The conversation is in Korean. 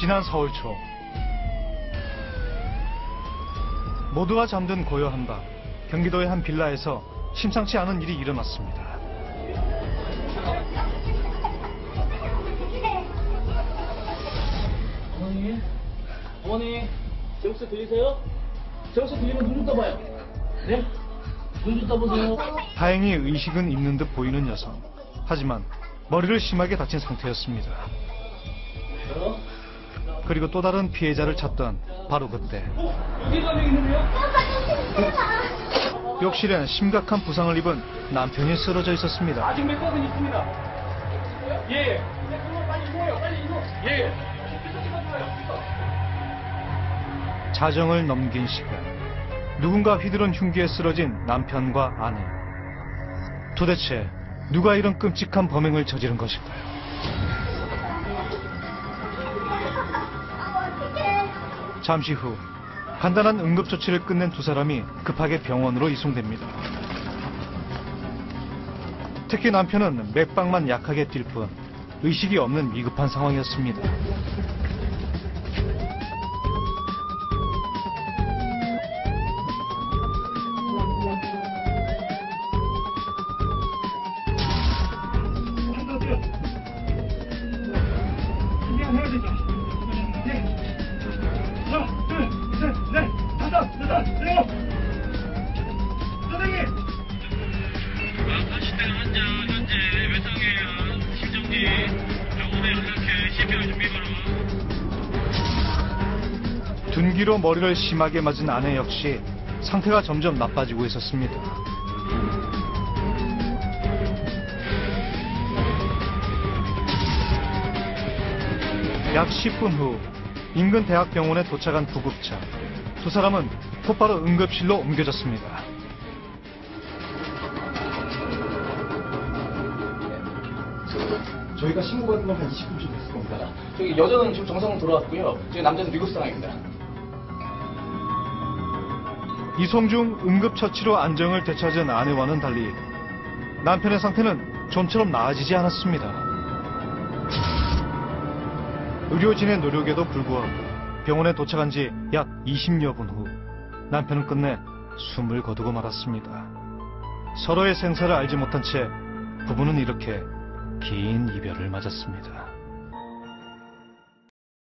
지난 4월 초 모두가 잠든 고요한 밤 경기도의 한 빌라에서 심상치 않은 일이 일어났습니다. 어머니, 제 목소리 들리세요? 제 목소리 들리면 눈 좀 떠봐요. 네? 눈 좀 떠보세요. 다행히 의식은 있는 듯 보이는 여성. 하지만 머리를 심하게 다친 상태였습니다. 그리고 또 다른 피해자를 찾던 바로 그때. 욕실엔 심각한 부상을 입은 남편이 쓰러져 있었습니다. 아직 맥박은 있습니다. 예. 빨리 이동해요. 빨리 이동. 예. 자정을 넘긴 시간, 누군가 휘두른 흉기에 쓰러진 남편과 아내. 도대체 누가 이런 끔찍한 범행을 저지른 것일까요? 잠시 후 간단한 응급조치를 끝낸 두 사람이 급하게 병원으로 이송됩니다. 특히 남편은 맥박만 약하게 뛸 뿐 의식이 없는 위급한 상황이었습니다. 둔기로 머리를 심하게 맞은 아내 역시 상태가 점점 나빠지고 있었습니다. 약 10분 후 인근 대학병원에 도착한 구급차. 두 사람은 곧바로 응급실로 옮겨졌습니다. 저희가 신고받은 건 한 20분 정도 됐을 겁니다. 저기 여자는 지금 정상으로 돌아왔고요. 저기 남자는 위급 상황입니다. 이송 중 응급처치로 안정을 되찾은 아내와는 달리 남편의 상태는 좀처럼 나아지지 않았습니다. 의료진의 노력에도 불구하고 병원에 도착한 지 약 20여 분 후 남편은 끝내 숨을 거두고 말았습니다. 서로의 생사를 알지 못한 채 부부는 이렇게 긴 이별을 맞았습니다.